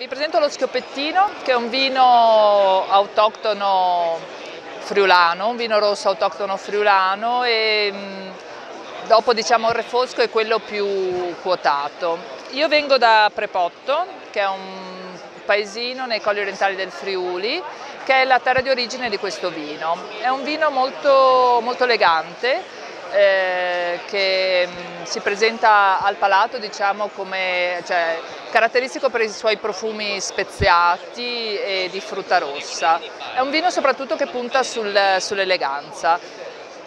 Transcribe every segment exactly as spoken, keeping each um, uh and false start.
Vi presento lo Schioppettino, che è un vino autoctono friulano, un vino rosso autoctono friulano e dopo diciamo il Refosco è quello più quotato. Io vengo da Prepotto, che è un paesino nei colli orientali del Friuli, che è la terra di origine di questo vino. È un vino molto, molto elegante, Eh, che mh, si presenta al palato, diciamo, come cioè, caratteristico per i suoi profumi speziati e di frutta rossa. È un vino soprattutto che punta sul, sull'eleganza.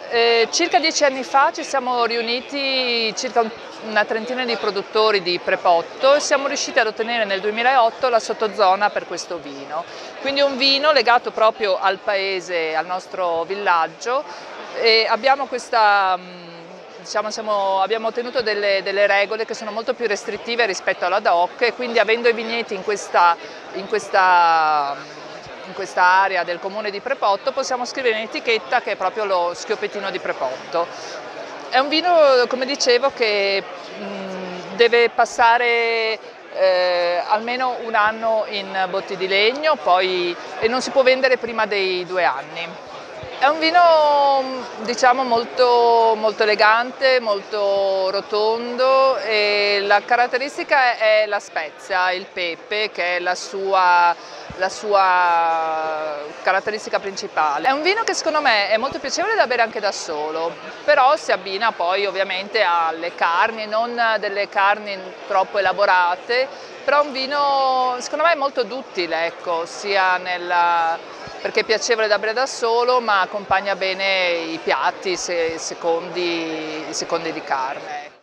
Eh, circa dieci anni fa ci siamo riuniti circa un, una trentina di produttori di Prepotto e siamo riusciti ad ottenere nel duemilaotto la sottozona per questo vino. Quindi un vino legato proprio al paese, al nostro villaggio. E abbiamo, questa, diciamo, siamo, abbiamo ottenuto delle, delle regole che sono molto più restrittive rispetto alla D O C e quindi avendo i vigneti in questa, in questa, in questa area del comune di Prepotto possiamo scrivere un'etichetta che è proprio lo Schioppettino di Prepotto. È un vino, come dicevo, che mh, deve passare Eh, almeno un anno in botti di legno poi, e non si può vendere prima dei due anni. È un vino diciamo molto, molto elegante, molto rotondo e la caratteristica è la spezia, il pepe, che è la sua, la sua caratteristica principale. È un vino che secondo me è molto piacevole da bere anche da solo, però si abbina poi ovviamente alle carni, non delle carni troppo elaborate, però è un vino secondo me molto duttile, ecco, sia nella, perché è piacevole da bere da solo ma accompagna bene i piatti, se secondi, secondi di carne.